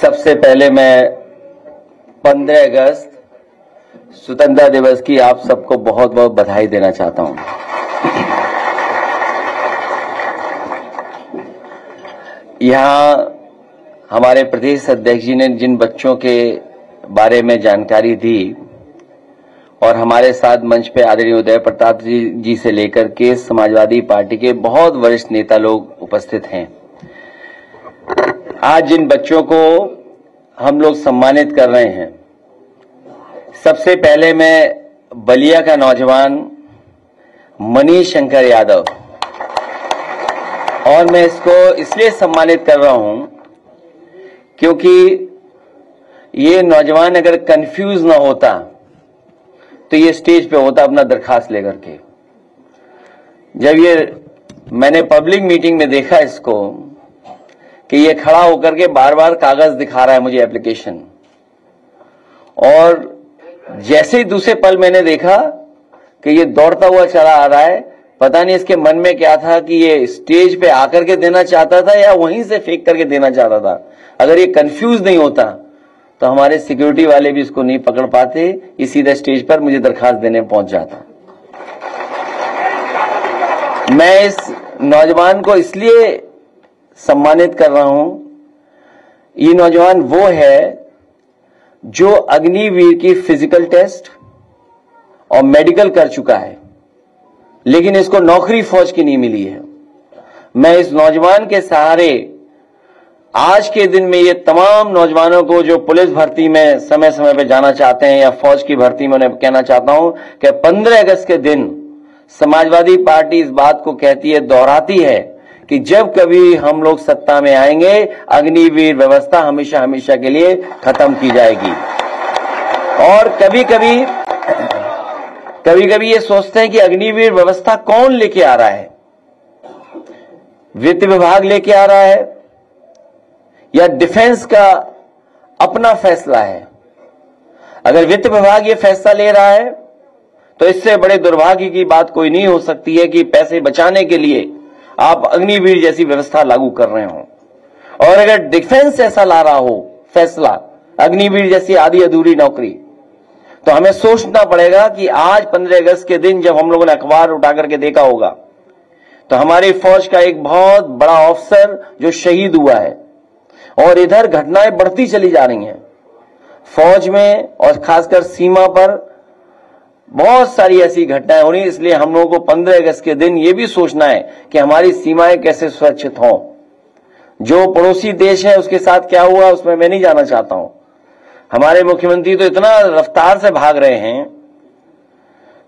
सबसे पहले मैं 15 अगस्त स्वतंत्रता दिवस की आप सबको बहुत बहुत बधाई देना चाहता हूं। यहां हमारे प्रदेश अध्यक्ष जी ने जिन बच्चों के बारे में जानकारी दी और हमारे साथ मंच पे आदरणीय उदय प्रताप जी से लेकर के समाजवादी पार्टी के बहुत वरिष्ठ नेता लोग उपस्थित हैं। आज जिन बच्चों को हम लोग सम्मानित कर रहे हैं, सबसे पहले मैं बलिया का नौजवान मनीष शंकर यादव, और मैं इसको इसलिए सम्मानित कर रहा हूं क्योंकि ये नौजवान अगर कंफ्यूज ना होता तो ये स्टेज पे होता अपना दरखास्त लेकर के। जब ये मैंने पब्लिक मीटिंग में देखा इसको कि ये खड़ा होकर के बार बार कागज दिखा रहा है मुझे एप्लीकेशन, और जैसे ही दूसरे पल मैंने देखा कि ये दौड़ता हुआ चला आ रहा है। पता नहीं इसके मन में क्या था कि ये स्टेज पे आकर के देना चाहता था या वहीं से फेंक करके देना चाहता था। अगर ये कंफ्यूज नहीं होता तो हमारे सिक्योरिटी वाले भी इसको नहीं पकड़ पाते, ये सीधा स्टेज पर मुझे दरखास्त देने पहुंच जाता। मैं इस नौजवान को इसलिए सम्मानित कर रहा हूं, ये नौजवान वो है जो अग्निवीर की फिजिकल टेस्ट और मेडिकल कर चुका है, लेकिन इसको नौकरी फौज की नहीं मिली है। मैं इस नौजवान के सहारे आज के दिन में ये तमाम नौजवानों को जो पुलिस भर्ती में समय समय पर जाना चाहते हैं या फौज की भर्ती में, उन्हें कहना चाहता हूं कि 15 अगस्त के दिन समाजवादी पार्टी इस बात को कहती है, दोहराती है कि जब कभी हम लोग सत्ता में आएंगे अग्निवीर व्यवस्था हमेशा हमेशा के लिए खत्म की जाएगी। और कभी कभी ये सोचते हैं कि अग्निवीर व्यवस्था कौन लेके आ रहा है, वित्त विभाग लेके आ रहा है या डिफेंस का अपना फैसला है। अगर वित्त विभाग ये फैसला ले रहा है तो इससे बड़े दुर्भाग्य की बात कोई नहीं हो सकती है कि पैसे बचाने के लिए आप अग्निवीर जैसी व्यवस्था लागू कर रहे हो, और अगर डिफेंस ऐसा ला रहा हो फैसला अग्निवीर जैसी आधी अधूरी नौकरी, तो हमें सोचना पड़ेगा कि आज 15 अगस्त के दिन जब हम लोगों ने अखबार उठा करके देखा होगा तो हमारी फौज का एक बहुत बड़ा ऑफिसर जो शहीद हुआ है, और इधर घटनाएं बढ़ती चली जा रही हैं फौज में, और खासकर सीमा पर बहुत सारी ऐसी घटनाएं हो रही। इसलिए हम लोगों को 15 अगस्त के दिन यह भी सोचना है कि हमारी सीमाएं कैसे सुरक्षित हों। जो पड़ोसी देश है उसके साथ क्या हुआ उसमें मैं नहीं जाना चाहता हूं। हमारे मुख्यमंत्री तो इतना रफ्तार से भाग रहे हैं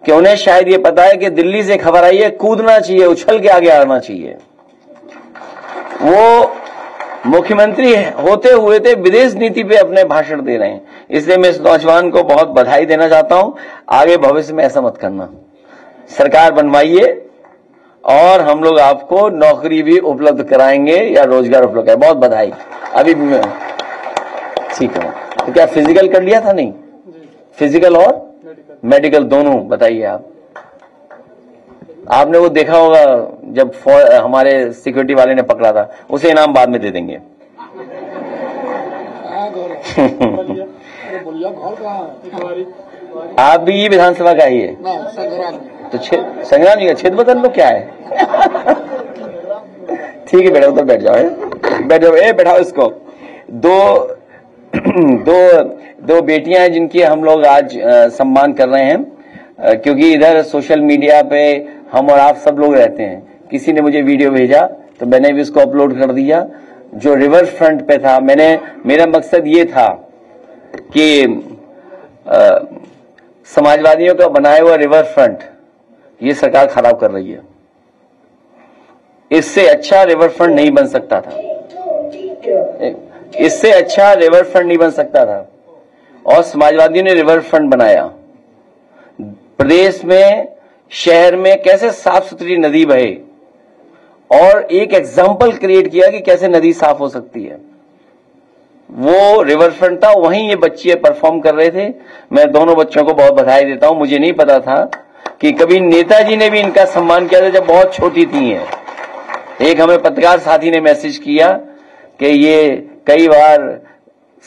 कि उन्हें शायद ये पता है कि दिल्ली से खबर आई है, कूदना चाहिए, उछल के आगे आना चाहिए। वो मुख्यमंत्री होते हुए थे विदेश नीति पे अपने भाषण दे रहे हैं। इसलिए मैं इस नौजवान को बहुत बधाई देना चाहता हूं। आगे भविष्य में ऐसा मत करना, सरकार बनवाइए और हम लोग आपको नौकरी भी उपलब्ध कराएंगे या रोजगार उपलब्ध कराएंगे। बहुत बधाई। अभी ठीक है तो क्या फिजिकल कर लिया था? नहीं, फिजिकल और मेडिकल दोनों। बताइए आप, आपने वो देखा होगा जब हमारे सिक्योरिटी वाले ने पकड़ा था, उसे इनाम बाद में दे देंगे। आप भी ये विधानसभा का ही है तो संग्राम जी का क्षेत्र बदल लो, क्या है? ठीक है बेटा, उधर बैठ जाओ, बैठ जाओ, बैठाओ इसको। दो बेटियां हैं जिनकी हम लोग आज सम्मान कर रहे हैं, क्योंकि इधर सोशल मीडिया पे हम और आप सब लोग रहते हैं। किसी ने मुझे वीडियो भेजा तो मैंने भी उसको अपलोड कर दिया जो रिवर फ्रंट पे था। मेरा मकसद ये था कि समाजवादियों का बनाया हुआ रिवर फ्रंट ये सरकार खराब कर रही है, इससे अच्छा रिवर फ्रंट नहीं बन सकता था, इससे अच्छा रिवर फ्रंट नहीं बन सकता था। और समाजवादियों ने रिवर फ्रंट बनाया। प्रदेश में, शहर में कैसे साफ सुथरी नदी बहे और एक एग्जाम्पल क्रिएट किया कि कैसे नदी साफ हो सकती है, वो रिवर फ्रंट था। वहीं ये बच्चे परफॉर्म कर रहे थे। मैं दोनों बच्चों को बहुत बधाई देता हूं। मुझे नहीं पता था कि कभी नेताजी ने भी इनका सम्मान किया था जब बहुत छोटी थी। एक हमें पत्रकार साथी ने मैसेज किया कि ये कई बार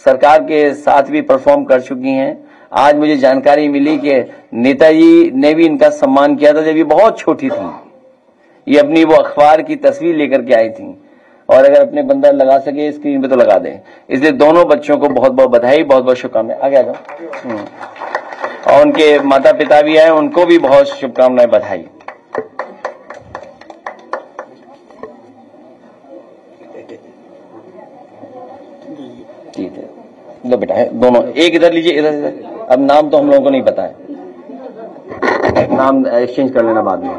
सरकार के साथ भी परफॉर्म कर चुकी हैं। आज मुझे जानकारी मिली कि नेताजी ने भी इनका सम्मान किया था जब ये बहुत छोटी थी। ये अपनी वो अखबार की तस्वीर लेकर के आई थी और अगर अपने बंदा लगा सके स्क्रीन पे तो लगा दें। इसलिए दोनों बच्चों को बहुत बहुत बधाई, बहुत बहुत शुभकामनाएं। आगे आ जाओ। और उनके माता पिता भी आए, उनको भी बहुत शुभकामनाएं, बधाई। ठीक है, दो बेटा है दोनों, एक इधर लीजिए, इधर इधर। अब नाम तो हम लोगों को नहीं पता है, नाम एक्सचेंज कर लेना बाद में।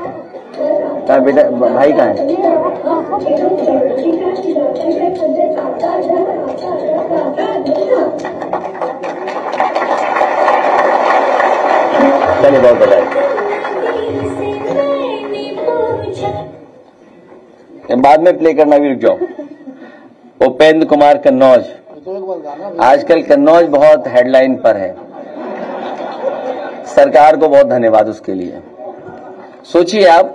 कहाँ बेटा, भाई कहाँ है? चलिए, बहुत बधाई। बाद में प्ले करना भी, रुक जाओ। उपेंद्र कुमार कन्नौज, आजकल कन्नौज बहुत हेडलाइन पर है, सरकार को बहुत धन्यवाद उसके लिए। सोचिए आप,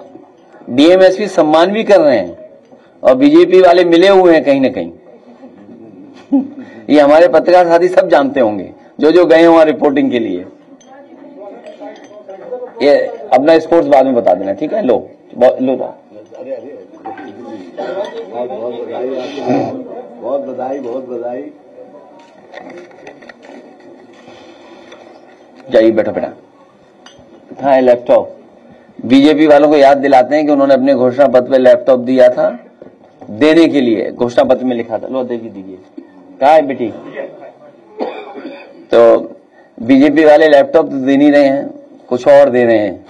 डीएमएसपी सम्मान भी कर रहे हैं और बीजेपी वाले मिले हुए हैं कहीं ना कहीं। ये हमारे पत्रकार साथी सब जानते होंगे जो जो गए हुए रिपोर्टिंग के लिए। ये अपना स्पोर्ट्स बाद में बता देना, ठीक है? लो लो, बहुत बधाई, बहुत बधाई। जाइए बैठो बेटा। कहाँ है लैपटॉप? बीजेपी वालों को याद दिलाते हैं कि उन्होंने अपने घोषणा पत्र में लैपटॉप दिया था, देने के लिए घोषणा पत्र में लिखा था। लो देखिए, दीजिए। कहाँ है बेटी? तो बीजेपी वाले लैपटॉप तो दे नहीं रहे हैं, कुछ और दे रहे हैं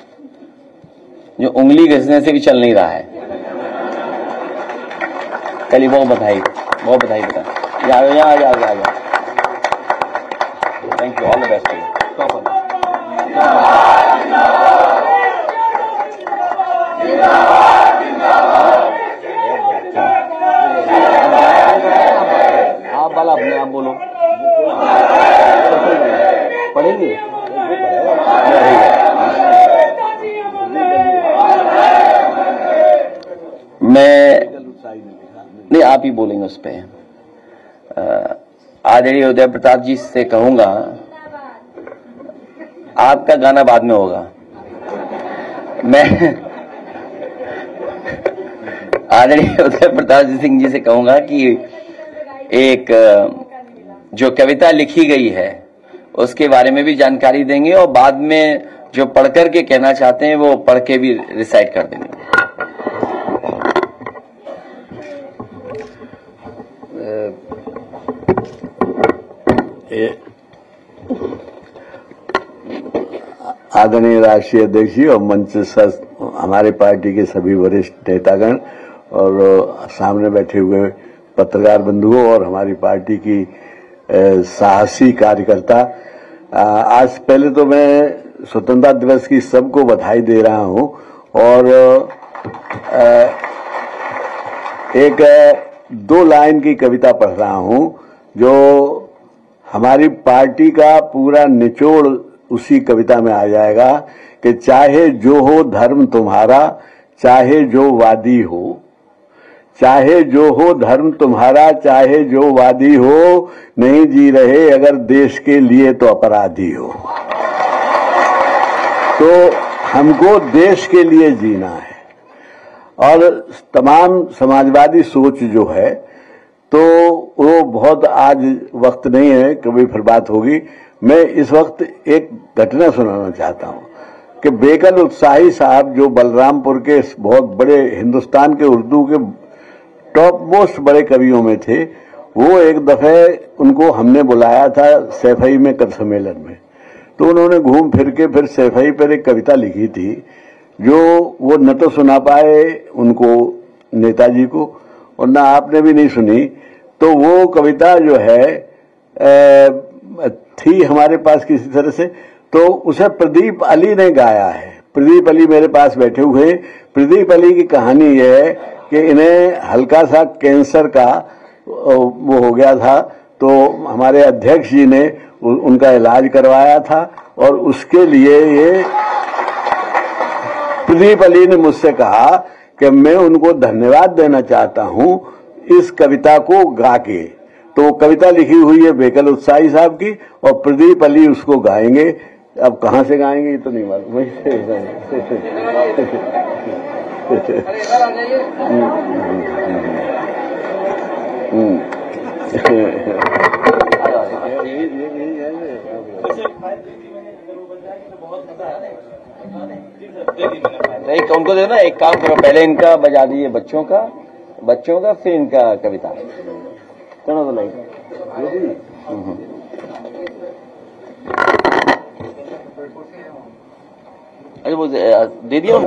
जो उंगली घिसने से भी चल नहीं रहा है। चलिए, बहुत बधाई, बहुत बधाई बेटा। Thank you, all the best. आप वाला अपने आप बोलो, पढ़ेंगे। मैं नहीं, आप ही बोलेंगे उस पर। आदरणीय उदय प्रताप जी से कहूंगा, आपका गाना बाद में होगा। मैं आदरणीय उदय प्रताप सिंह जी से कहूंगा कि एक जो कविता लिखी गई है उसके बारे में भी जानकारी देंगे और बाद में जो पढ़कर के कहना चाहते हैं वो पढ़ के भी रिसाइट कर देंगे। आदरणीय राष्ट्रीय अध्यक्ष जी और मंच हमारे पार्टी के सभी वरिष्ठ नेतागण और सामने बैठे हुए पत्रकार बंधुओं और हमारी पार्टी की साहसी कार्यकर्ता, आज पहले तो मैं स्वतंत्रता दिवस की सबको बधाई दे रहा हूं और एक दो लाइन की कविता पढ़ रहा हूं जो हमारी पार्टी का पूरा निचोड़ उसी कविता में आ जाएगा कि चाहे जो हो धर्म तुम्हारा, चाहे जो वादी हो, चाहे जो हो धर्म तुम्हारा, चाहे जो वादी हो, नहीं जी रहे अगर देश के लिए तो अपराधी हो। तो हमको देश के लिए जीना है और तमाम समाजवादी सोच जो है तो वो बहुत, आज वक्त नहीं है, कभी फिर बात होगी। मैं इस वक्त एक घटना सुनाना चाहता हूँ कि बेकल उत्साही साहब जो बलरामपुर के बहुत बड़े, हिंदुस्तान के उर्दू के टॉप मोस्ट बड़े कवियों में थे, वो एक दफे उनको हमने बुलाया था सैफई में, कल सम्मेलन में, तो उन्होंने घूम फिर के फिर सैफई पर एक कविता लिखी थी जो वो न तो सुना पाए उनको, नेताजी को, और ना आपने भी नहीं सुनी। तो वो कविता जो है थी हमारे पास किसी तरह से, तो उसे प्रदीप अली ने गाया है। प्रदीप अली मेरे पास बैठे हुए। प्रदीप अली की कहानी यह है कि इन्हें हल्का सा कैंसर का वो हो गया था, तो हमारे अध्यक्ष जी ने उनका इलाज करवाया था और उसके लिए ये प्रदीप अली ने मुझसे कहा कि मैं उनको धन्यवाद देना चाहता हूं इस कविता को गा के। तो कविता लिखी हुई है बेकल उत्साही साहब की और प्रदीप अली उसको गाएंगे। अब कहां से गाएंगे ये तो नहीं मालूम। उनको देना एक काम करो, पहले इनका बजा दीजिए बच्चों का फिर इनका कविता। चलो तो लाइक अरे वो दे दिया।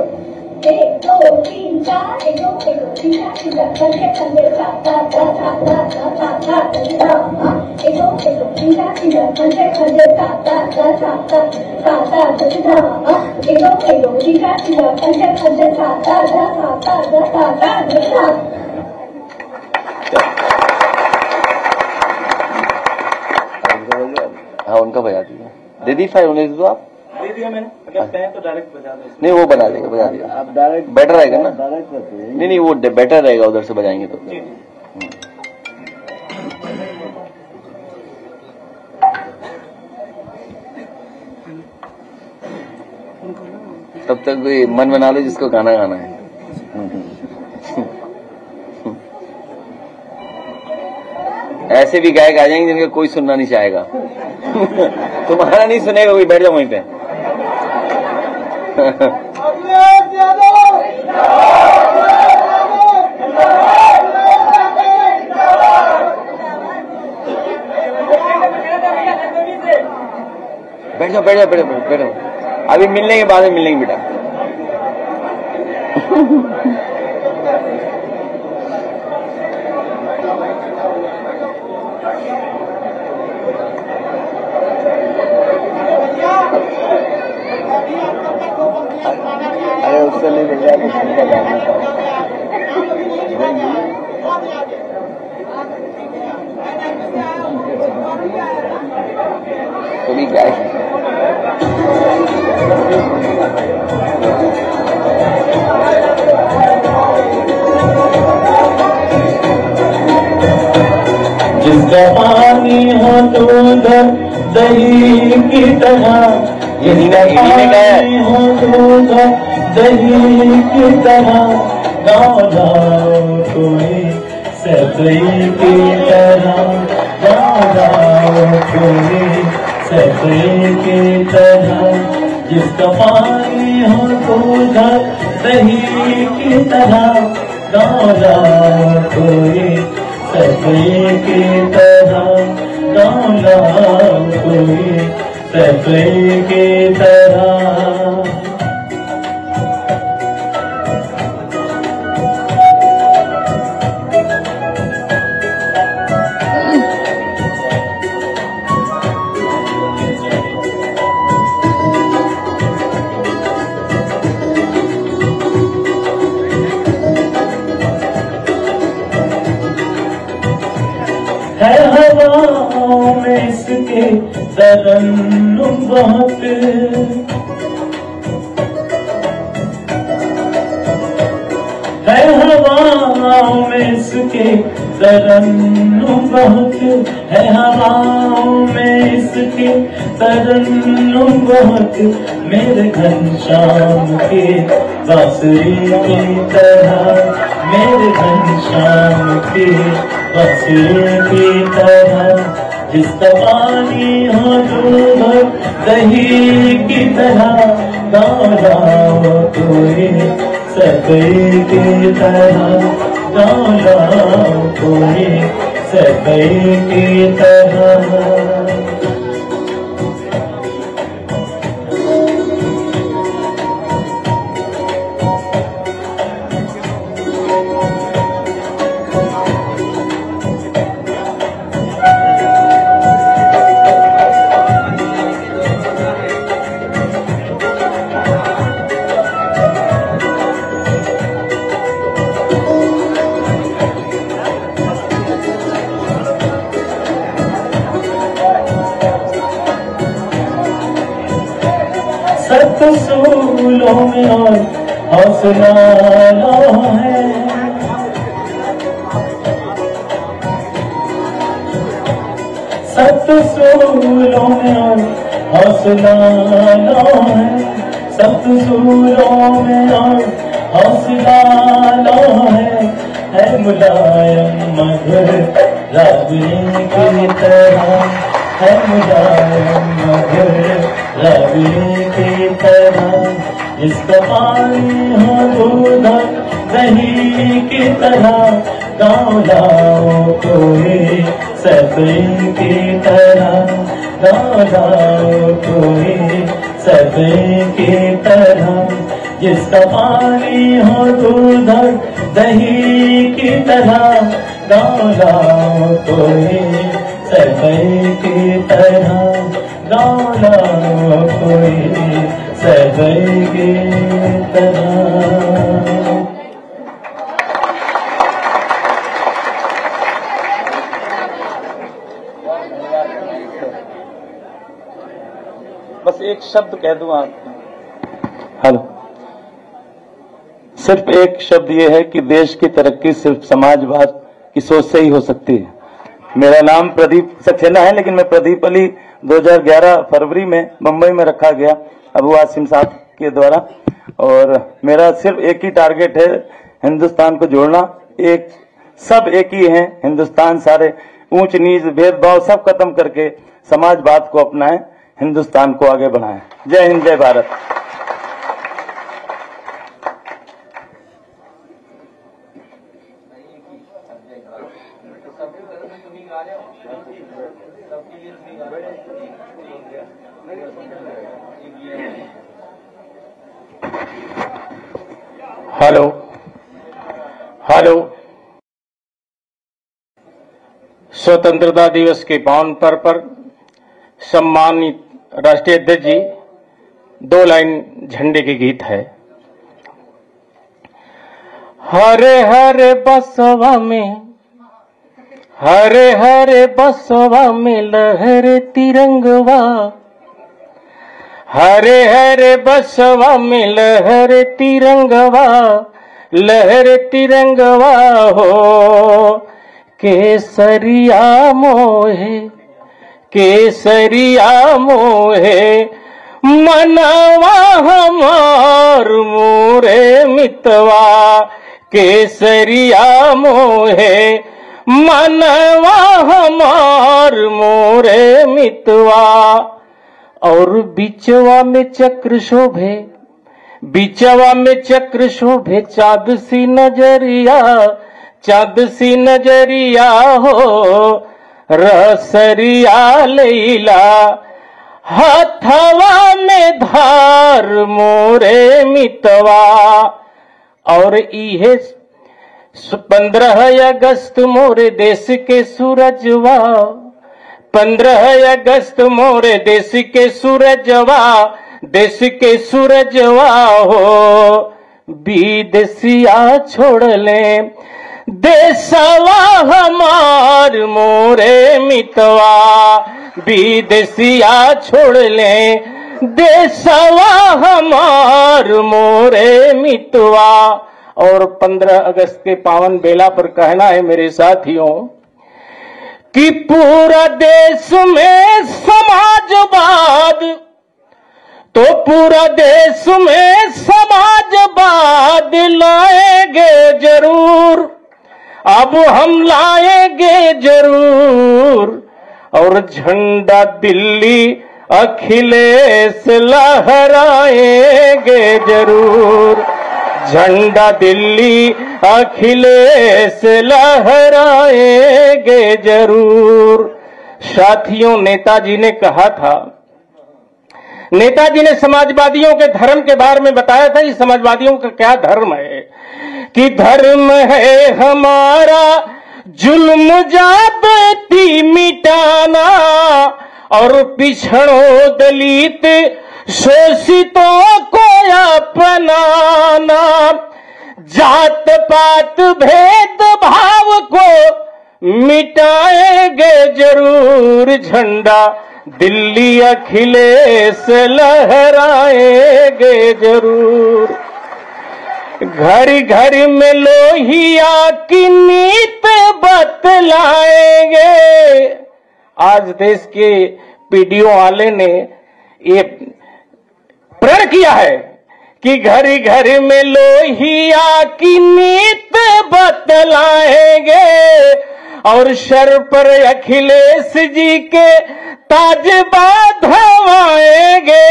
हाँ उनका बजा दिया। दीदी फाइव होने दो आप। दीदी मैंने तो डायरेक्ट बजा दो। नहीं वो बना देगा, बजा देगा। आप डायरेक्ट बेटर रहेगा ना। नहीं वो बेटर रहेगा, उधर से बजाएंगे तो। तब तक कोई मन बना लो जिसको गाना गाना है। ऐसे भी गायक आ जाएंगे जिनका कोई सुनना नहीं चाहेगा। तुम्हारा नहीं सुनेगा कोई, बैठ जाओ वहीं पे। बैठ जाओ। अभी मिलने के बाद में मिलेंगे बेटा। जिसका पानी हो तो उधर दही की तरह, जिसका पानी हो तो उधर दही की तरह, गाँव गाँव कोई सफाई की तरह, गाँव गाँव कोई सफाई की तरह, जिसका पानी हो तो उधर दही की तरह, गाँव गाँव कोई सफाई की तरह, गाँव गाँव कोई सफाई की तरह। तरन्नुम बहुत है हवाओं में इसके, तरन्नुम बहुत है हवाओं में इसके, तरन्नुम बहुत, मेरे घनश्याम के बांसुरी की तरह, मेरे घनश्याम के बांसुरी की तरह, जिसका पानी हो दूधर दही की तरह, गाँव गाँव कोई सफाई की तरह, गाँव गाँव कोई सफाई की तरह। आसमानों है। सत सूरों में आसमानों है, सत सूरों में आसमानों है। मुलायम मधुर रागिनी की तरह है, मुलायम मधुर रागिनी की तरह। इसका पानी हो दूध दही की तरह, गाँव लाओ कोई सफरी की तरह, गाँव लाओ कोई सफरी की तरह। जिसका पानी हो दूध दही की तरह, गाँव लाओ कोई सफरी की तरह, गाँव लाओ कोई बस एक शब्द कह दूं आपको, हेलो। सिर्फ एक शब्द यह है कि देश की तरक्की सिर्फ समाजवाद की सोच से ही हो सकती है। मेरा नाम प्रदीप सक्सेना है, लेकिन मैं प्रदीप अली 2011 फरवरी में मुंबई में रखा गया अबू आसिम साहब के द्वारा। और मेरा सिर्फ एक ही टारगेट है, हिंदुस्तान को जोड़ना। एक सब एक ही हैं हिंदुस्तान, सारे ऊंच नीच भेदभाव सब खत्म करके समाजवाद को अपनाएं, हिंदुस्तान को आगे बढ़ाएं। जय हिंद, जय भारत। Hello hello. स्वतंत्रता दिवस के पावन पर्व पर सम्मानित राष्ट्रीय अध्यक्ष जी, दो लाइन झंडे के गीत है। हरे हरे बसवा में लहरे तिरंगवा, हरे हरे बसवा में लहरे तिरंगवा, लहरे तिरंगवा हो केसरिया मोहे मनावा हमार मोरे मितवा, केसरिया मोहे मनवा हमार मोरे मितवा। और बिचवा में चक्र शोभे, बिचवा में चक्र शोभे चाँद सी नजरिया, चाँद सी नजरिया हो रसरिया लैला, हाथवा में धार मोरे मितवा। और इहे 15 अगस्त मोरे देश के सूरजवा, 15 अगस्त मोरे देश के सूरजवा, देश के सूरजवा हो विदेशिया छोड़ ले देशवा हमार मोरे मितवा, विदेशिया छोड़ ले देशवा हमार मोरे मितवा। और 15 अगस्त के पावन बेला पर कहना है मेरे साथियों कि पूरा देश में समाजवाद, तो पूरा देश में समाजवाद लाएंगे जरूर, अब हम लाएंगे जरूर। और झंडा दिल्ली अखिलेश लहराएंगे जरूर, झंडा दिल्ली अखिलेश लहराएंगे जरूर। साथियों, नेताजी ने कहा था, नेताजी ने समाजवादियों के धर्म के बारे में बताया था। ये समाजवादियों का क्या धर्म है कि धर्म है हमारा जुल्म जाति मिटाना, और पिछड़ों दलित शोषितों को अपनाना, जात पात भेदभाव को मिटाएंगे जरूर, झंडा दिल्ली अखिलेश लहराएंगे जरूर। घर घर में लोहिया की नीत बतलाएंगे। आज देश के पीडीओ वाले ने ये प्रण किया है कि घर घर में लोहिया की नीत बतलाएंगे और सर पर अखिलेश जी के ताज बांधवाएंगे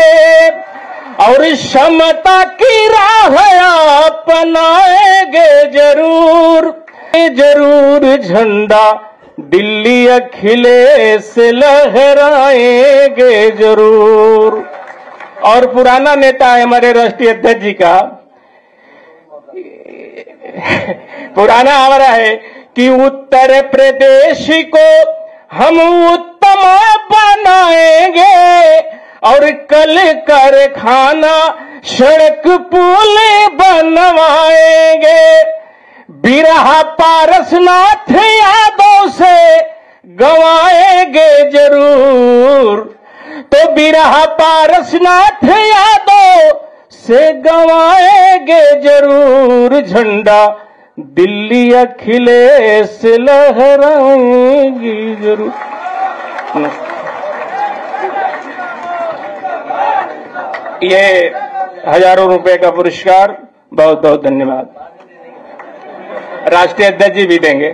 और क्षमता की राह अपनाएंगे। जरूर जरूर झंडा दिल्ली अखिलेश लहराएंगे जरूर। और पुराना नेता है हमारे राष्ट्रीय अध्यक्ष जी का, पुराना हमारा है कि उत्तर प्रदेश को हम उत्तम बनाएंगे और कल कारखाना सड़क पुल बनवाएंगे। बिरहा पारसनाथ यादव से गवाएंगे जरूर, तो बिरहा पारसनाथ यादव से गवाएंगे जरूर। झंडा दिल्ली अखिलेश लहराएंगे जरूर। ये हजारों रुपए का पुरस्कार, बहुत बहुत धन्यवाद। राष्ट्रीय अध्यक्ष जी भी देंगे।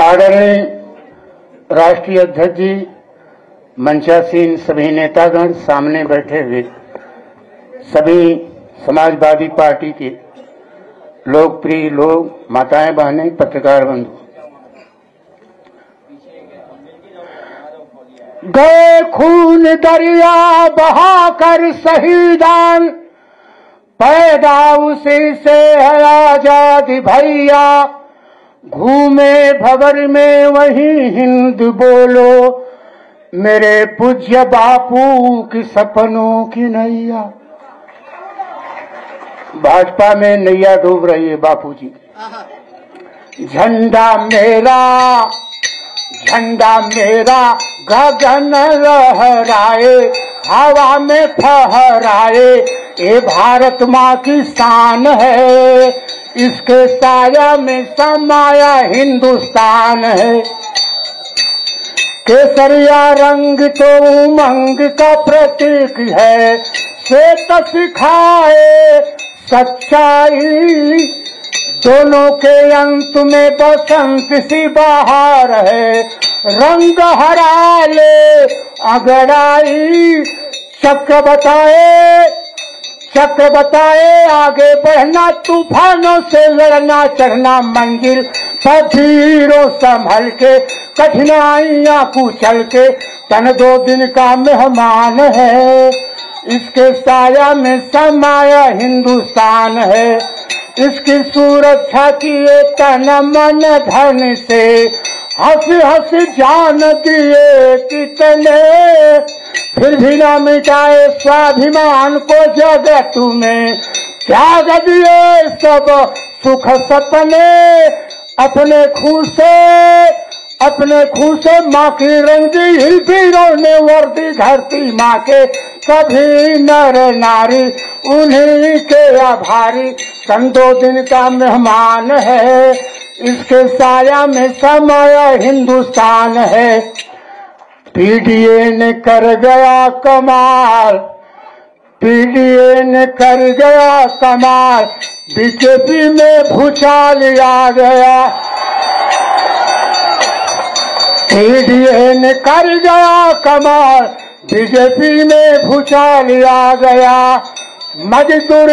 आदरणीय राष्ट्रीय अध्यक्ष जी, मंचासीन सभी नेतागण, सामने बैठे हुए सभी समाजवादी पार्टी के लोकप्रिय लोग, माताएं बहनें, पत्रकार बंधु, गए खून दरिया बहाकर शहीदान, पैदा उसी से है आजाद भैया, घूमे भवर में वही हिंद बोलो, मेरे पूज्य बापू की सपनों की नैया। भाजपा में नैया डूब रही है बापूजी। झंडा मेरा गगन लहराए, हवा में फहराए, ये भारत माँ की शान है, इसके साया में समाया हिंदुस्तान है। केसरिया रंग तो उमंग का प्रतीक है, श्वेत सिखाए सच्चाई, दोनों के अंत में बसंत सी बहार है, रंग हरा ले अगड़ाई, चक्र बताए आगे बढ़ना, तूफानों से लड़ना, चढ़ना मंजिल पर धीरों संभल के, कठिनाइयां कुचल के, तन दो दिन का मेहमान है, इसके साया में समाया हिंदुस्तान है। इसकी सुरक्षा किए तन मन धन से, हंसी हंसी जान दिए कितने, फिर भी न मिटाए स्वाभिमान को जगत में, त्याग दिए सब सुख सपने, अपने खून से माँ की रंगी हिल पीरों ने वर्दी धरती माँ के, सभी नर नारी उन्हीं के आभारी, संतो दिन का मेहमान है, इसके साया में समाया हिंदुस्तान है। पीडीए ने कर गया कमाल, पीडीए ने कर गया कमाल, बीजेपी में भूचाल आ गया, पीडीए ने कर गया कमाल, बीजेपी में भूचाल आ गया। मजदूर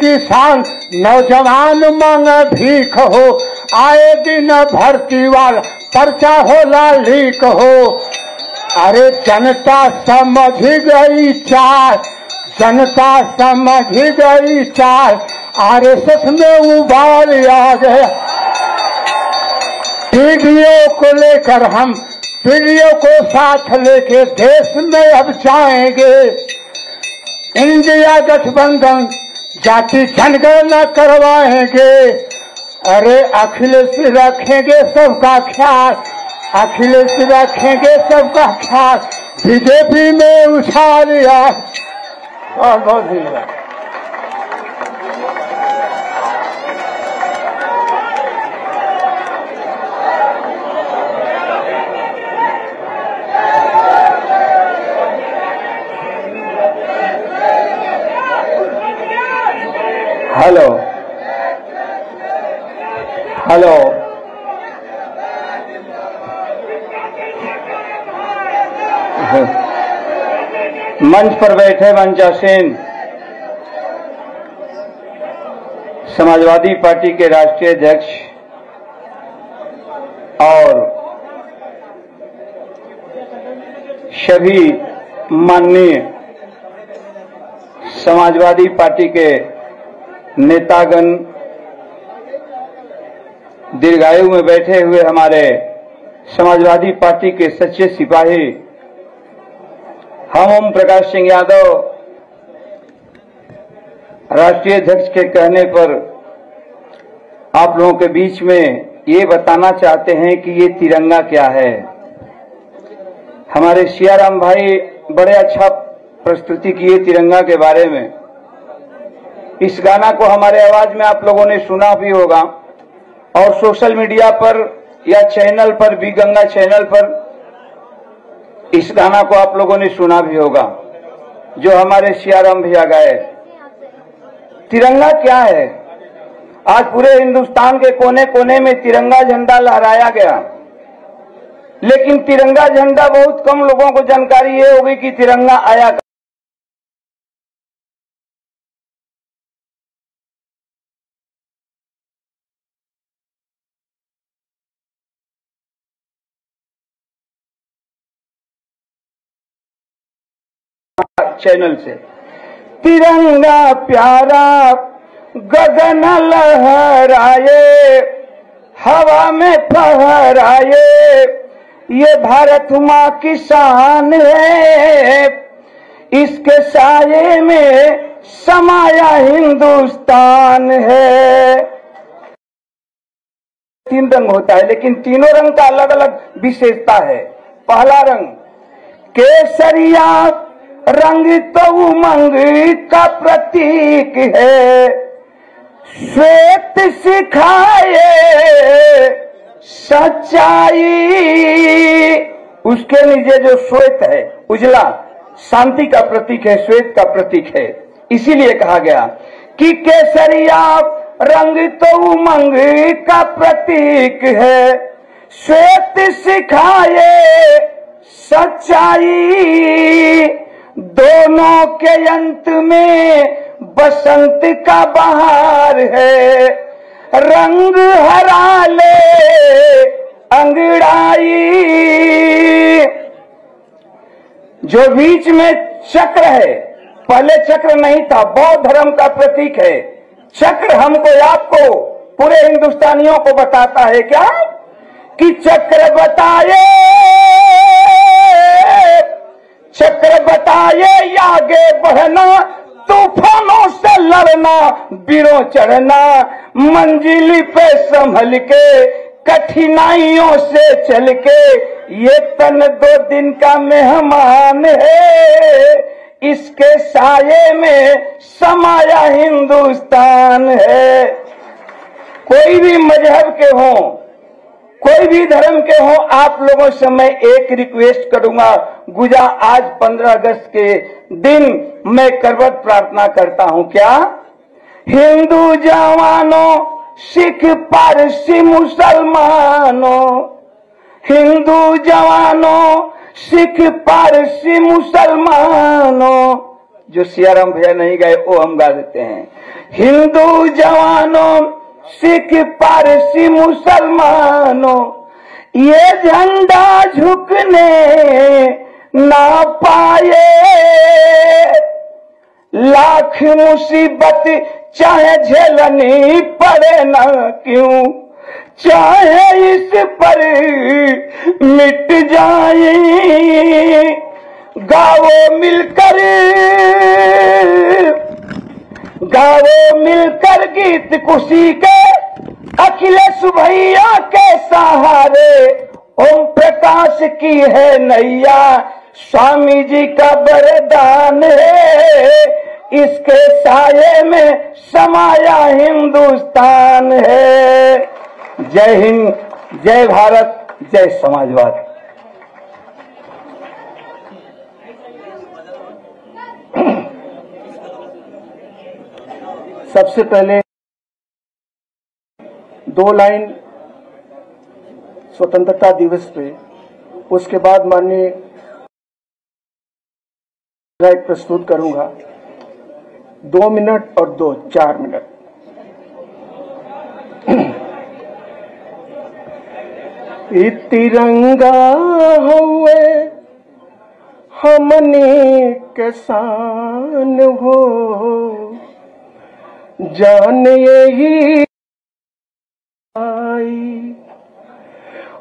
किसान नौजवान मांग भीख हो, आए दिन भर्ती वाला पर्चा होला लीक हो, अरे जनता समझ गई चाल, आरएसएस में उबाल आ गया। पीढ़ियों को लेकर हम पीढ़ियों को साथ लेके देश में अब जाएंगे। इंडिया गठबंधन जाति जनगणना करवाएंगे। अरे अखिलेश रखेंगे सबका ख्याल, अखिलेश रखेंगे सबका ख्याल। बीजेपी में उछाल यार। और बहुत धन्यवाद। हेलो हेलो मंच पर बैठे मंचासीन समाजवादी पार्टी के राष्ट्रीय अध्यक्ष और सभी माननीय समाजवादी पार्टी के नेतागण, दीर्घायु में बैठे हुए हमारे समाजवादी पार्टी के सच्चे सिपाही, हम ओम प्रकाश सिंह यादव राष्ट्रीय अध्यक्ष के कहने पर आप लोगों के बीच में ये बताना चाहते हैं कि ये तिरंगा क्या है। हमारे सियाराम भाई बड़े अच्छा प्रस्तुति किए तिरंगा के बारे में। इस गाना को हमारे आवाज में आप लोगों ने सुना भी होगा और सोशल मीडिया पर या चैनल पर बी गंगा चैनल पर इस गाना को आप लोगों ने सुना भी होगा जो हमारे सियाराम भैया गाए। तिरंगा क्या है? आज पूरे हिंदुस्तान के कोने कोने में तिरंगा झंडा लहराया गया, लेकिन तिरंगा झंडा बहुत कम लोगों को जानकारी ये होगी कि तिरंगा आया। चैनल से तिरंगा प्यारा गगन लहराए, हवा में फहराए, ये भारत माँ की शान है। इसके साये में समाया हिंदुस्तान है। तीन रंग होता है, लेकिन तीनों रंग का अलग अलग विशेषता है। पहला रंग केसरिया रंग तो उमंग का प्रतीक है, श्वेत सिखाए सच्चाई। उसके नीचे जो श्वेत है उजला शांति का प्रतीक है, श्वेत का प्रतीक है। इसीलिए कहा गया कि केसरिया रंग तो उमंग का प्रतीक है, श्वेत सिखाए सच्चाई। दोनों के अंत में बसंत का बहार है, रंग हरा ले अंगड़ाई। जो बीच में चक्र है, पहले चक्र नहीं था, बौद्ध धर्म का प्रतीक है। चक्र हमको आपको पूरे हिंदुस्तानियों को बताता है क्या कि चक्र बताए, चक्र बताए आगे बढ़ना, तूफानों से लड़ना, बीरों चढ़ना, मंजिल पे संभल के, कठिनाइयों से चल के। ये तन दो दिन का मेहमान है, इसके साये में समाया हिंदुस्तान है। कोई भी मजहब के हों, कोई भी धर्म के हो, आप लोगों से मैं एक रिक्वेस्ट करूंगा। गुजा आज 15 अगस्त के दिन मैं करवट प्रार्थना करता हूं, क्या हिंदू जवानों, सिख पारसी मुसलमानों, हिंदू जवानों, सिख पारसी मुसलमानों। जो सियाराम भैया नहीं गए वो हम गा देते हैं। हिंदू जवानों, सिख पारसी मुसलमानों, ये झंडा झुकने ना पाए, लाख मुसीबत चाहे झेलनी पड़े ना क्यों, चाहे इस पर मिट जाए, गावो मिलकर गीत खुशी के अखिलेश भैया के सहारे। ओम प्रकाश की है नैया, स्वामी जी का वरदान है, इसके साये में समाया हिंदुस्तान है। जय हिंद, जय भारत, जय समाजवाद। सबसे पहले दो लाइन स्वतंत्रता दिवस पे, उसके बाद माननीय राइट प्रस्तुत करूंगा। 2 मिनट और 4 मिनट। तिरंगा हुए हमने किसान हो, जान यही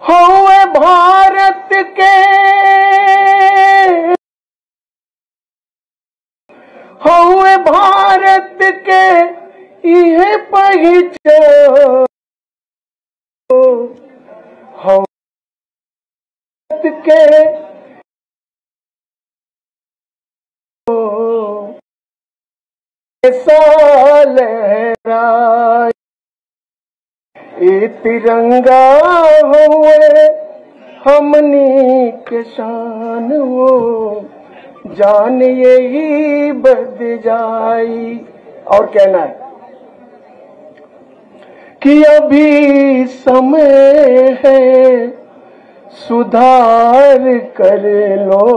हुए भारत के, हुए भारत के यह पहचान, भारत के लहराए। तिरंगा हुए हमने किसान हो, जान यही बद जाई। और कहना है कि अभी समय है, सुधार कर लो,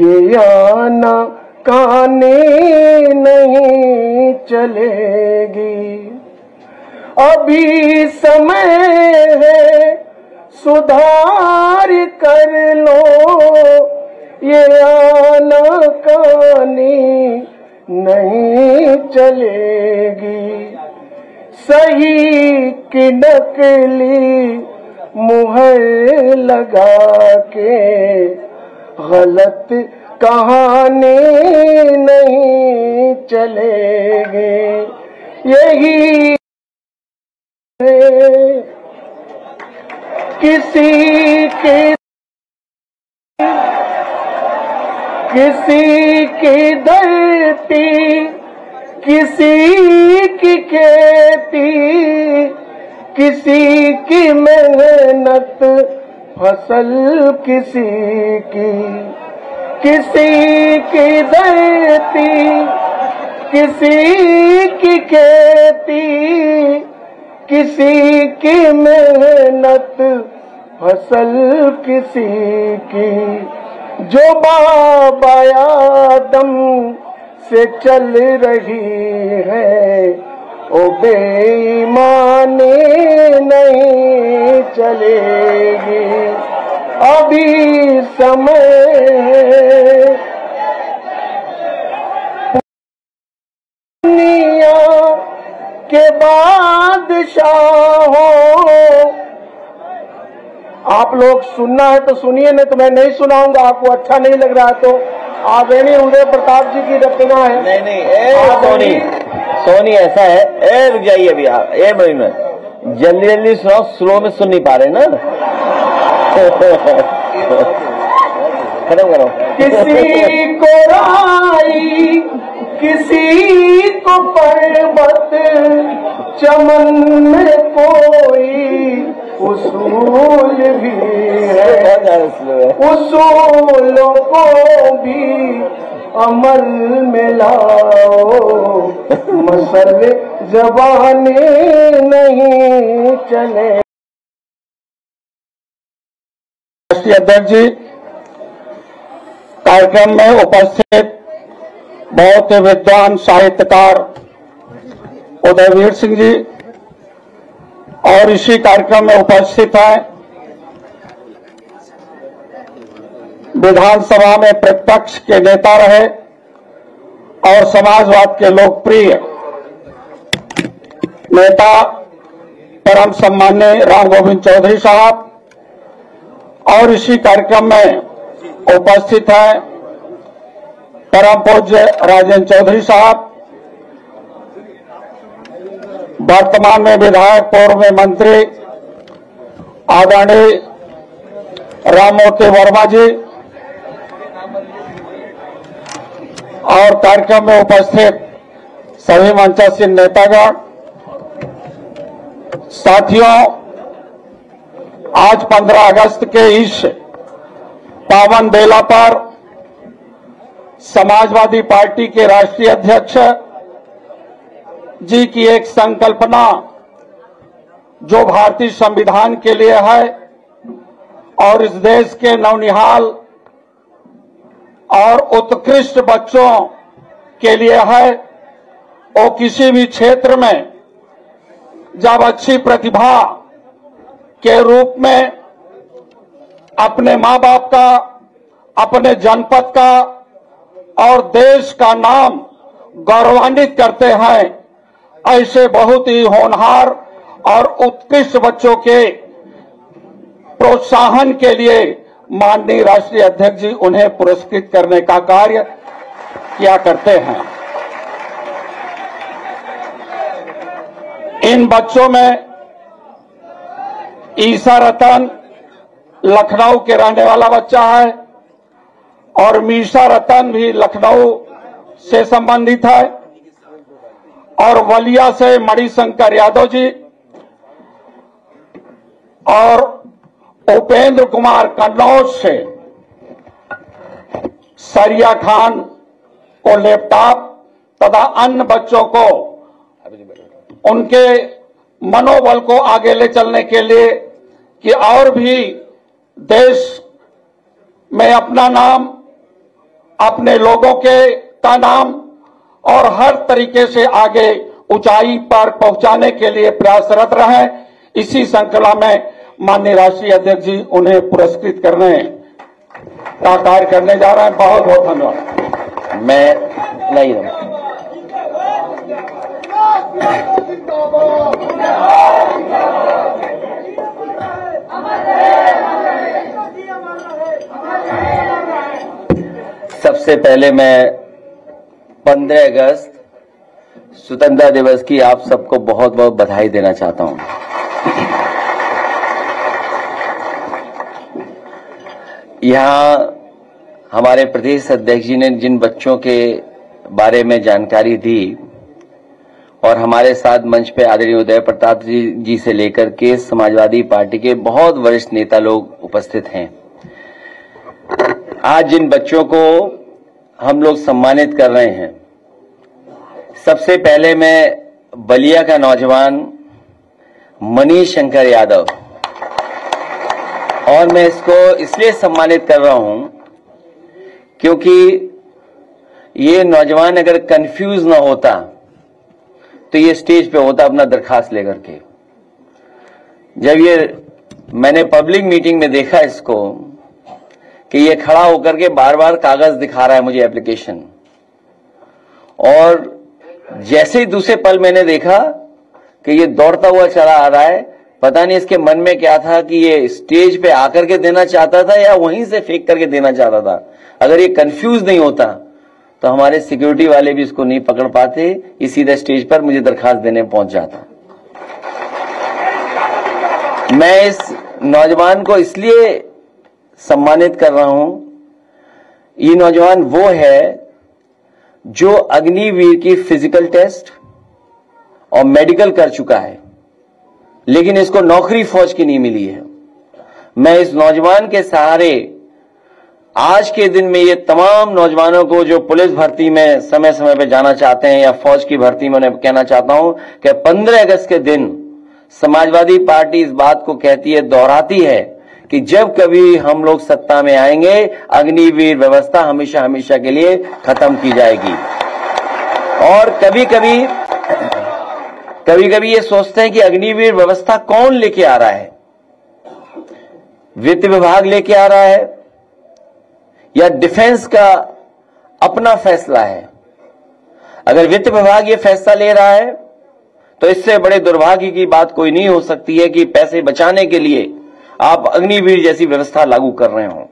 ये आना काने नहीं चलेगी। अभी समय है, सुधार कर लो, ये आना कानी नहीं चलेगी। सही की नकली मुहर लगा के, गलत कहानी नहीं चलेगी। यही किसी की धरती, किसी की खेती, किसी की मेहनत, फसल किसी की। किसी की धरती, किसी की खेती, किसी की मेहनत, फसल किसी की। जो बाबा आदम से चल रही है, ओ बेईमाने नहीं चलेगी। अभी समय है, के बादशाह हो। आप लोग सुनना है तो सुनिए, नहीं तो मैं नहीं सुनाऊंगा। आपको अच्छा नहीं लग रहा तो आदरणीय उदय प्रताप जी की रचना है। नहीं सोनी ऐसा है, ए रुक जाइए अभी आप, ए भाई मैं जल्दी सुनाओ, स्लो में सुन नहीं पा रहे ना। खत्म करो। किसी को राई, किसी को पर्वत, चमन में कोई उसूल भी है, उसूलों को भी अमल में लाओ, मसल जबाने नहीं चले। राष्ट्रीय अध्यक्ष जी, कार्यक्रम में उपस्थित बहुत विद्वान साहित्यकार उदयवीर सिंह जी और इसी कार्यक्रम में उपस्थित हैं, विधानसभा में प्रतिपक्ष के नेता रहे और समाजवाद के लोकप्रिय नेता परम सम्माननीय राम गोविंद चौधरी साहब और इसी कार्यक्रम में उपस्थित हैं परम पूज्य राजेंद्र चौधरी साहब, वर्तमान में विधायक, पूर्व में मंत्री आदरणीय राममूर्ति वर्मा जी और कार्यक्रम में उपस्थित सभी मंचासीन नेतागण। साथियों, आज 15 अगस्त के इस पावन बेला पर समाजवादी पार्टी के राष्ट्रीय अध्यक्ष जी की एक संकल्पना जो भारतीय संविधान के लिए है और इस देश के नौनिहाल और उत्कृष्ट बच्चों के लिए है, वो किसी भी क्षेत्र में जब अच्छी प्रतिभा के रूप में अपने माँ बाप का, अपने जनपद का और देश का नाम गौरवान्वित करते हैं, ऐसे बहुत ही होनहार और उत्कृष्ट बच्चों के प्रोत्साहन के लिए माननीय राष्ट्रीय अध्यक्ष जी उन्हें पुरस्कृत करने का कार्य किया करते हैं। इन बच्चों में ईसा रतन लखनऊ के रहने वाला बच्चा है और मीसा रतन भी लखनऊ से संबंधित है और वलिया से मनीष शंकर यादव जी और उपेंद्र कुमार कन्नौज से सरिया खान को लैपटॉप तथा अन्य बच्चों को उनके मनोबल को आगे ले चलने के लिए कि और भी देश में अपना नाम, अपने लोगों के का नाम और हर तरीके से आगे ऊंचाई पर पहुंचाने के लिए प्रयासरत रहें, इसी श्रृंखला में माननीय राष्ट्रीय अध्यक्ष जी उन्हें पुरस्कृत करने का कार्य करने जा रहे हैं। बहुत बहुत धन्यवाद। मैं नहीं सबसे पहले मैं 15 अगस्त स्वतंत्रता दिवस की आप सबको बहुत बहुत बधाई देना चाहता हूं। यहाँ हमारे प्रदेश अध्यक्ष जी ने जिन बच्चों के बारे में जानकारी दी और हमारे साथ मंच पे आदरणीय उदय प्रताप जी से लेकर के समाजवादी पार्टी के बहुत वरिष्ठ नेता लोग उपस्थित हैं। आज जिन बच्चों को हम लोग सम्मानित कर रहे हैं, सबसे पहले मैं बलिया का नौजवान मनीष शंकर यादव, और मैं इसको इसलिए सम्मानित कर रहा हूं क्योंकि ये नौजवान अगर कंफ्यूज ना होता तो ये स्टेज पे होता अपना दरखास्त लेकर के। जब ये मैंने पब्लिक मीटिंग में देखा इसको कि ये खड़ा होकर के बार बार कागज दिखा रहा है मुझे, एप्लीकेशन, और जैसे ही दूसरे पल मैंने देखा कि ये दौड़ता हुआ चला आ रहा है। पता नहीं इसके मन में क्या था कि ये स्टेज पे आकर के देना चाहता था या वहीं से फेंक करके देना चाहता था। अगर ये कंफ्यूज नहीं होता तो हमारे सिक्योरिटी वाले भी इसको नहीं पकड़ पाते, ये सीधा स्टेज पर मुझे दरखास्त देने पहुंच जाता। मैं इस नौजवान को इसलिए सम्मानित कर रहा हूं, ये नौजवान वो है जो अग्निवीर की फिजिकल टेस्ट और मेडिकल कर चुका है, लेकिन इसको नौकरी फौज की नहीं मिली है। मैं इस नौजवान के सहारे आज के दिन में ये तमाम नौजवानों को जो पुलिस भर्ती में समय समय पर जाना चाहते हैं या फौज की भर्ती में, उन्हें कहना चाहता हूं कि 15 अगस्त के दिन समाजवादी पार्टी इस बात को कहती है, दोहराती है कि जब कभी हम लोग सत्ता में आएंगे, अग्निवीर व्यवस्था हमेशा हमेशा के लिए खत्म की जाएगी। और कभी कभी ये सोचते हैं कि अग्निवीर व्यवस्था कौन लेके आ रहा है, वित्त विभाग लेके आ रहा है या डिफेंस का अपना फैसला है। अगर वित्त विभाग ये फैसला ले रहा है तो इससे बड़े दुर्भाग्य की बात कोई नहीं हो सकती है कि पैसे बचाने के लिए आप अग्निवीर जैसी व्यवस्था लागू कर रहे हो।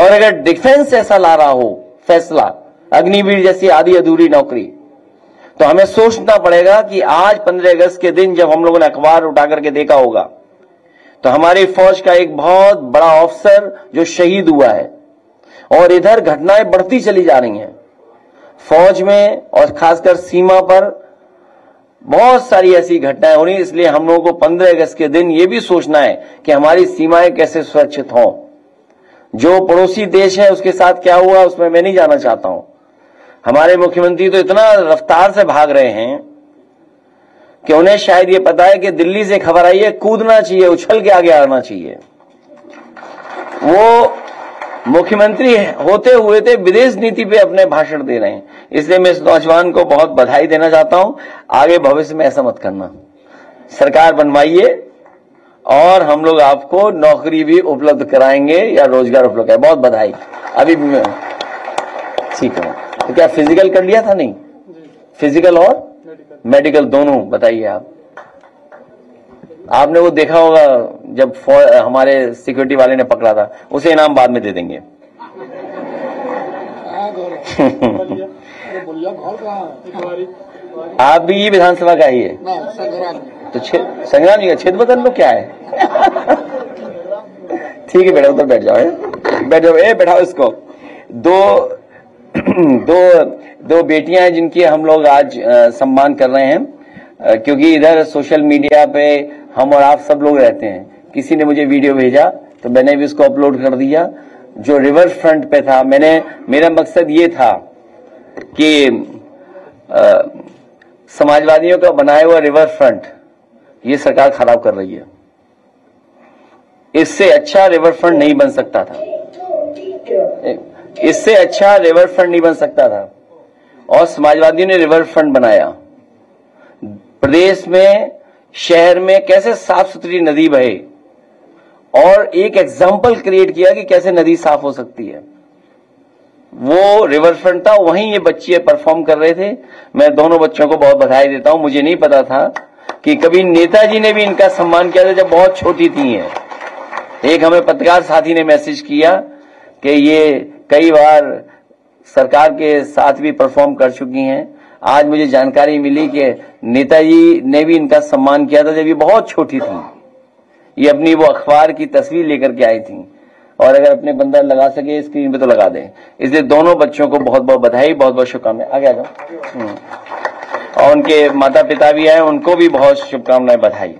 और अगर डिफेंस ऐसा ला रहा हो फैसला, अग्निवीर जैसी आधी अधूरी नौकरी, तो हमें सोचना पड़ेगा कि आज 15 अगस्त के दिन जब हम लोगों ने अखबार उठा करके देखा होगा तो हमारी फौज का एक बहुत बड़ा ऑफिसर जो शहीद हुआ है, और इधर घटनाएं बढ़ती चली जा रही हैं फौज में, और खासकर सीमा पर बहुत सारी ऐसी घटनाएं हो रही। इसलिए हम लोगों को 15 अगस्त के दिन यह भी सोचना है कि हमारी सीमाएं कैसे सुरक्षित हों। जो पड़ोसी देश है उसके साथ क्या हुआ उसमें मैं नहीं जाना चाहता हूं। हमारे मुख्यमंत्री तो इतना रफ्तार से भाग रहे हैं कि उन्हें शायद ये पता है कि दिल्ली से खबर आई है, कूदना चाहिए, उछल के आगे आना चाहिए। वो मुख्यमंत्री होते हुए थे विदेश नीति पे अपने भाषण दे रहे हैं। इसलिए मैं इस नौजवान को बहुत बधाई देना चाहता हूं। आगे भविष्य में ऐसा मत करना, सरकार बनवाइए और हम लोग आपको नौकरी भी उपलब्ध कराएंगे या रोजगार उपलब्ध कराएंगे। बहुत बधाई। अभी ठीक है तो क्या फिजिकल कर लिया था? नहीं, फिजिकल और मेडिकल दोनों। बताइए आप, आपने वो देखा होगा जब हमारे सिक्योरिटी वाले ने पकड़ा था, उसे इनाम बाद में दे देंगे। आप भी ये विधानसभा का ही है तो संग्राम जी का क्षेत्र बदल लो, क्या है। ठीक है बेटा, उधर बैठ जाओ, बैठ जाओ, बैठाओ इसको। दो बेटियां हैं जिनकी हम लोग आज सम्मान कर रहे हैं, क्योंकि इधर सोशल मीडिया पे हम और आप सब लोग रहते हैं। किसी ने मुझे वीडियो भेजा तो मैंने भी उसको अपलोड कर दिया जो रिवर फ्रंट पे था। मेरा मकसद ये था कि समाजवादियों का बनाया हुआ रिवर फ्रंट ये सरकार खराब कर रही है, इससे अच्छा रिवर फ्रंट नहीं बन सकता था, इससे अच्छा रिवर फ्रंट नहीं बन सकता था। और समाजवादियों ने रिवर फ्रंट बनाया। प्रदेश में शहर में कैसे साफ सुथरी नदी बहे और एक एग्जाम्पल क्रिएट किया कि कैसे नदी साफ हो सकती है, वो रिवर फ्रंट था। वहीं ये बच्चे परफॉर्म कर रहे थे। मैं दोनों बच्चों को बहुत बधाई देता हूं। मुझे नहीं पता था कि कभी नेताजी ने भी इनका सम्मान किया था जब बहुत छोटी थी। एक हमें पत्रकार साथी ने मैसेज किया कि ये कई बार सरकार के साथ भी परफॉर्म कर चुकी हैं। आज मुझे जानकारी मिली कि नेताजी ने भी इनका सम्मान किया था जब ये बहुत छोटी थी। ये अपनी वो अखबार की तस्वीर लेकर के आई थी, और अगर अपने बंदा लगा सके स्क्रीन पे तो लगा दें। इसलिए दोनों बच्चों को बहुत बहुत बधाई, बहुत बहुत शुभकामनाएं। आगे आ जाओ। और उनके माता पिता भी आए, उनको भी बहुत शुभकामनाएं, बधाई।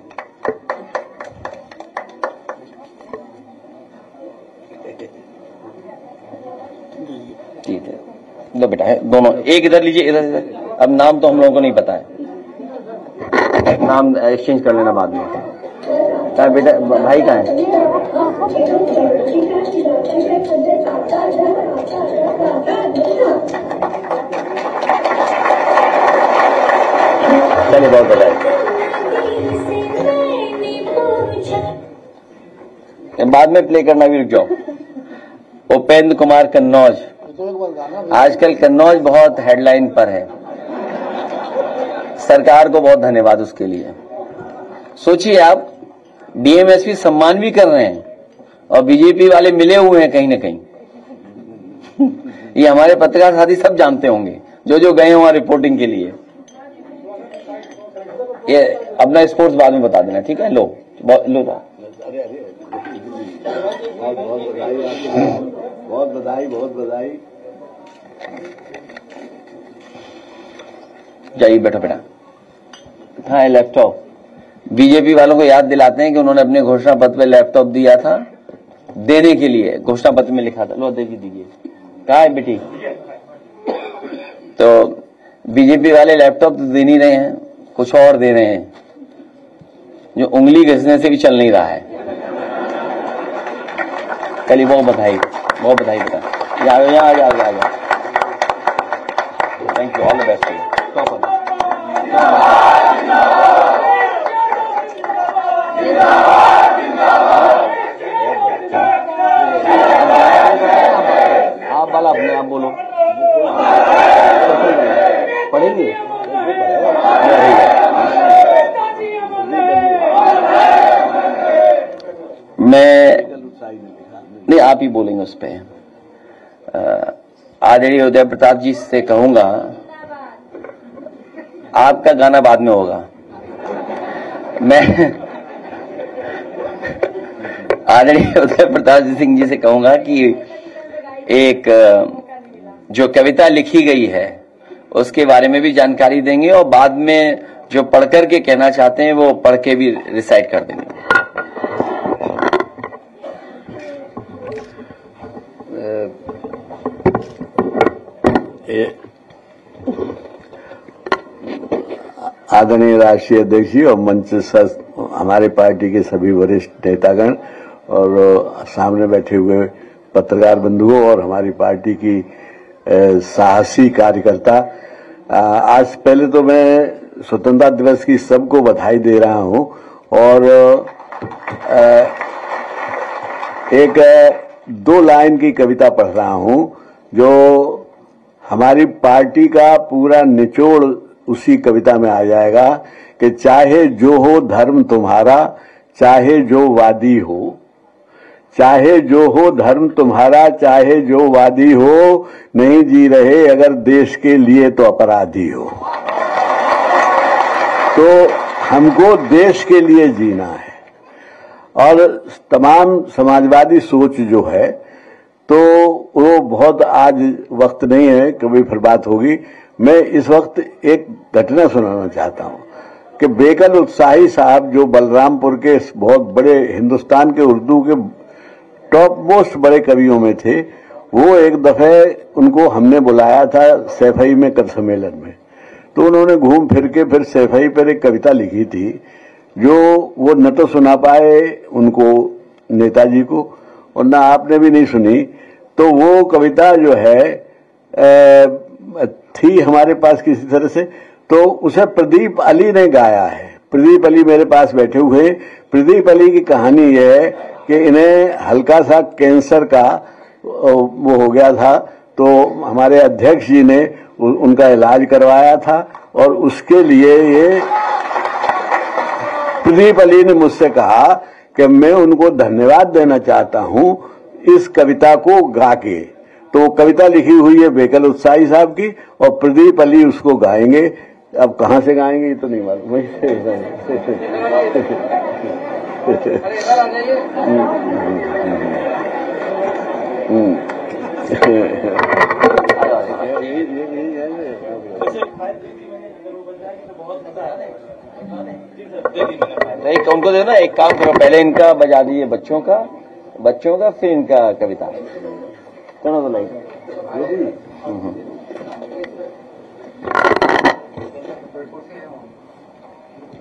दो बेटा है दोनों, एक इधर लीजिए, इधर। अब नाम तो हम लोगों को नहीं पता है, नाम एक्सचेंज कर लेना बाद में। क्या बेटा, भाई कहाँ है? चलिए, बहुत बताए, बाद में प्ले करना भी, रुक जाओ। उपेंद्र कुमार कन्नौज, आजकल कन्नौज बहुत हेडलाइन पर है, सरकार को बहुत धन्यवाद उसके लिए। सोचिए आप, डीएमएसपी सम्मान भी कर रहे हैं और बीजेपी वाले मिले हुए हैं कहीं ना कहीं। ये हमारे पत्रकार साथी सब जानते होंगे जो गए हुआ रिपोर्टिंग के लिए। ये अपना स्पोर्ट्स बाद में बता देना, ठीक है। लो लो, बहुत बधाई, बहुत बधाई। जाइए, बैठो बेटा। कहाँ है लैपटॉप? बीजेपी वालों को याद दिलाते हैं कि उन्होंने अपने घोषणा पत्र पे लैपटॉप दिया था देने के लिए, घोषणा पत्र में लिखा था। लो देखिए, दीजिए। कहाँ है बेटी? तो बीजेपी वाले लैपटॉप तो दे नहीं रहे हैं, कुछ और दे रहे हैं जो उंगली घिसने से भी चल नहीं रहा है। चलिए, बहुत बधाई, बहुत बधाई बेटा। Thank you, all the best. आप वाला अपने आप बोलो, पढ़े मैं नहीं, आप ही बोलेंगे उस पर। आदरणीय उदय प्रताप जी से कहूंगा आपका गाना बाद में होगा। मैं आदरणीय उदय प्रताप सिंह जी से कहूंगा कि एक जो कविता लिखी गई है उसके बारे में भी जानकारी देंगे और बाद में जो पढ़कर के कहना चाहते हैं वो पढ़ के भी रिसाइट कर देंगे। आदरणीय राष्ट्रीय अध्यक्ष जी और मंच हमारे पार्टी के सभी वरिष्ठ नेतागण और सामने बैठे हुए पत्रकार बंधुओं और हमारी पार्टी की साहसी कार्यकर्ता, आज पहले तो मैं स्वतंत्रता दिवस की सबको बधाई दे रहा हूं और एक दो लाइन की कविता पढ़ रहा हूं जो हमारी पार्टी का पूरा निचोड़ उसी कविता में आ जाएगा कि चाहे जो हो धर्म तुम्हारा, चाहे जो वादी हो, चाहे जो हो धर्म तुम्हारा, चाहे जो वादी हो, नहीं जी रहे अगर देश के लिए तो अपराधी हो। तो हमको देश के लिए जीना है और तमाम समाजवादी सोच जो है तो वो बहुत, आज वक्त नहीं है, कभी फिर बात होगी। मैं इस वक्त एक घटना सुनाना चाहता हूं कि बेकल उत्साही साहब जो बलरामपुर के बहुत बड़े हिंदुस्तान के उर्दू के टॉप मोस्ट बड़े कवियों में थे, वो एक दफे उनको हमने बुलाया था सैफई में कवि सम्मेलन में, तो उन्होंने घूम फिर के फिर सैफई पर एक कविता लिखी थी जो वो न तो सुना पाए उनको नेताजी को और न आपने भी नहीं सुनी। तो वो कविता जो है थी हमारे पास किसी तरह से, तो उसे प्रदीप अली ने गाया है। प्रदीप अली मेरे पास बैठे हुए। प्रदीप अली की कहानी यह है कि इन्हें हल्का सा कैंसर का वो हो गया था, तो हमारे अध्यक्ष जी ने उनका इलाज करवाया था और उसके लिए ये प्रदीप अली ने मुझसे कहा कि मैं उनको धन्यवाद देना चाहता हूं इस कविता को गा के। तो कविता लिखी हुई है बेकल उत्साही साहब की और प्रदीप अली उसको गाएंगे। अब कहां से गाएंगे ये तो नहीं मालूम, वहीं से। नहीं उनको देना, एक काम करो पहले इनका बजा दीजिए, बच्चों का फिर इनका कविता। चलो तो लाइक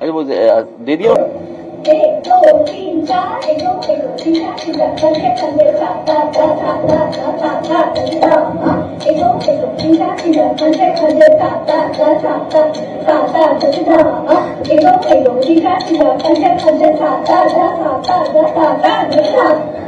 अरे वो दे दियो। एक दो तीन चार, एक दो तीन चार, करके करके जाता जाता जाता जाता जाता, एक दो तीन चार करके करके जाता जाता जाता जाता जाता, एक दो तीन चार करके करके जाता जाता जाता जाता।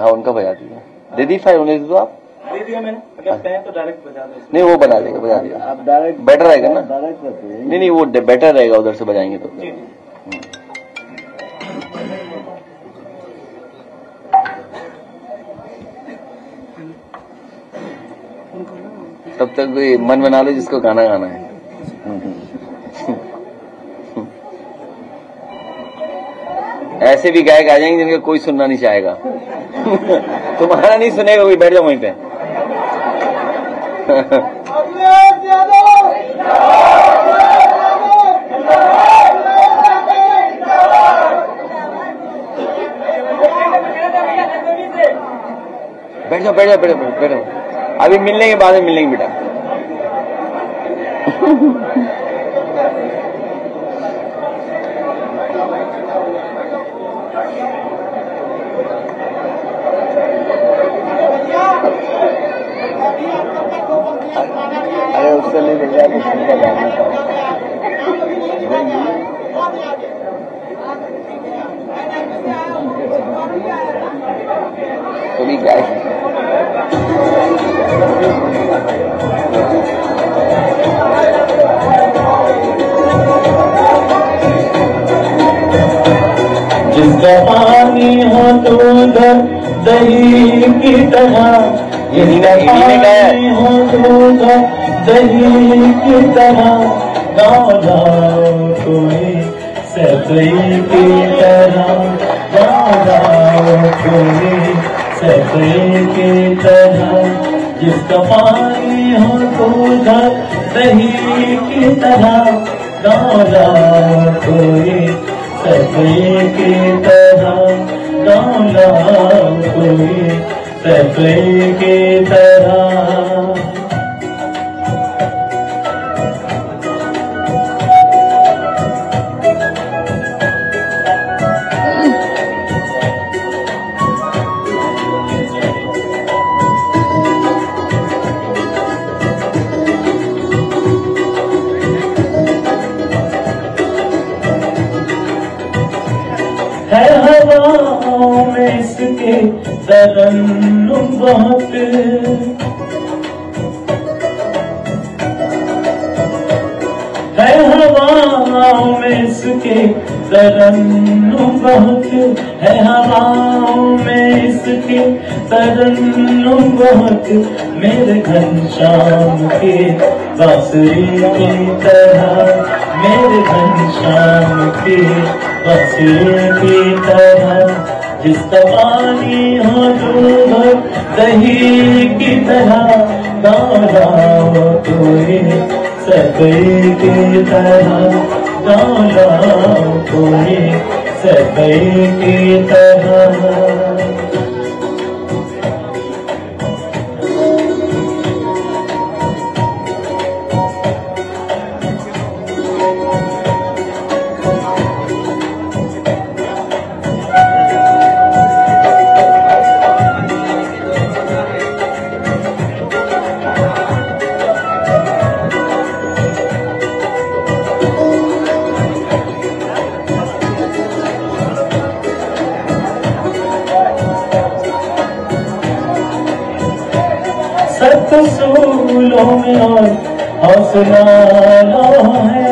हाँ उनका बजा दिया, दीदी फाइव उन्हें दो आप दे दिया मैंने। अगर तो डायरेक्ट बजा दो। नहीं वो बजा देगा आप डायरेक्ट, बेटर रहेगा ना डायरेक्ट। नहीं वो बेटर रहेगा, उधर से बजाएंगे तो जी। तब तक कोई मन बना लो जिसको गाना गाना है। ऐसे भी गायक आ जाएंगे जिनका कोई सुनना नहीं चाहेगा। तुम्हारा नहीं सुनेगा कोई, बैठ जाओ वहीं पे। बैठ जाओ अभी मिलने के बाद में मिलेंगे बेटा। जहानी हो तो उधर दही की तरह, ये जहानी हो तो उधर दही की तरह, गाँव जाओ कोई सतई की तरह, गाँव जाओ कोई सतई की तरह, जिसका पानी हो तो उधर दही की तरह, गाँव जाओ कोई सतई की तरह, गाँव जाओ कोई सतई की तरह। तरन्नुम बहुत है हवाओं में इसके तरन्नुम बहुत है, हवाओं में इसके तरन्नुम बहुत, मेरे घनश्याम के बांसुरी की तरह, मेरे घनश्याम के बांसुरी की तरह, जिसका पानी हो दूधर दही की तरह, गाँव जाओ कोई सतई की तरह, गाँव जाओ कोई सतई की तरह। हौसला लो है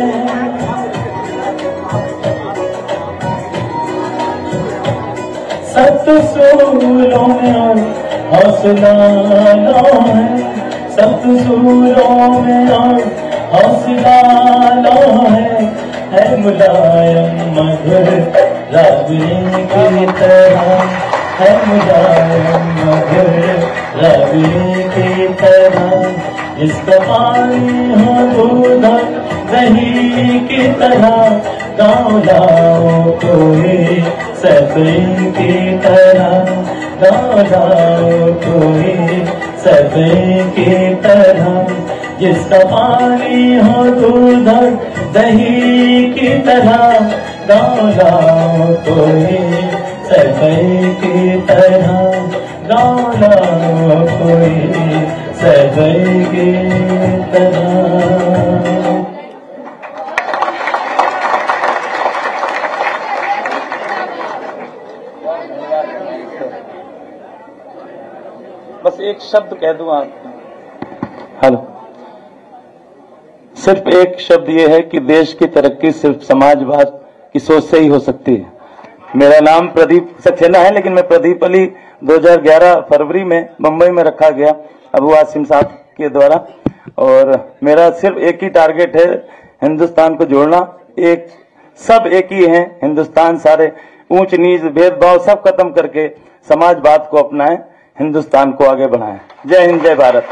सत सूरों में और हौसला लो है, सत सूरों में और हौसला लो है, मुलायम मगर रागिनी की तरह, है मुलायम मगर रागिनी की तरह, जिसका पानी हो दूधर दही की तरह, गाँव जाओ कोई सतई की तरह, गाँव जाओ कोई सतई की तरह, जिसका पानी हो दूधर दही की तरह, गाँव जाओ कोई सतई की तरह, गाँव जाओ कोई बस एक शब्द कह दूं आपको, हेलो, सिर्फ एक शब्द यह है कि देश की तरक्की सिर्फ समाजवाद की सोच से ही हो सकती है। मेरा नाम प्रदीप सक्सेना है, लेकिन मैं प्रदीप अली 2011 फरवरी में मुंबई में रखा गया अबू आसिम साहब के द्वारा, और मेरा सिर्फ एक ही टारगेट है, हिंदुस्तान को जोड़ना। एक सब एक ही हैं हिंदुस्तान, सारे ऊंच नीच भेदभाव सब खत्म करके समाजवाद को अपनाएं, हिंदुस्तान को आगे बढ़ाएं। जय हिंद, जय भारत।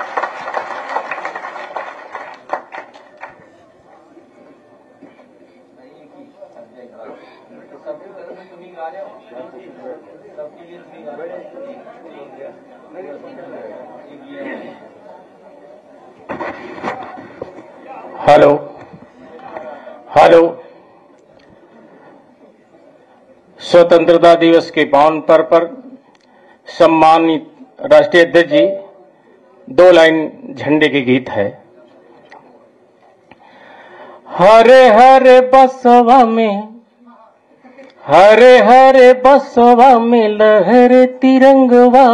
हेलो हेलो, स्वतंत्रता दिवस के पावन पर्व पर सम्मानित राष्ट्रीय अध्यक्ष जी, दो लाइन झंडे के गीत है। हरे हरे बसवा में लहरे तिरंगवा,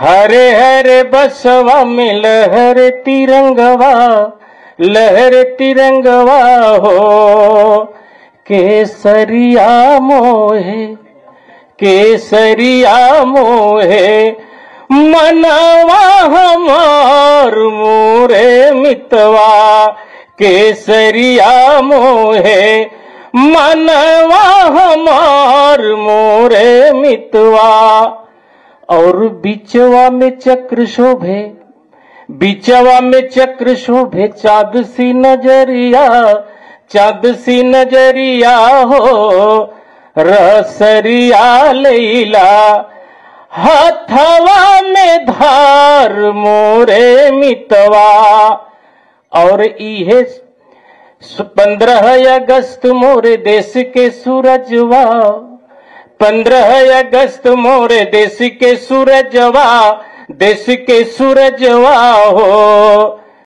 हरे हरे बसवा में लहरे तिरंगवा, लहरे तिरंगवा हो केसरिया मोहे मनवा हमार मोरे मितवा, केसरिया मोहे मनवा हमार मोरे मितवा। और बिचवा में चक्र शोभे चाँद सी नजरिया हो रसरिया लैला, हथवा में धार मोरे मितवा। और इहे 15 अगस्त मोरे देश के सूरजवा, 15 अगस्त मोरे देश के सूरजवा हो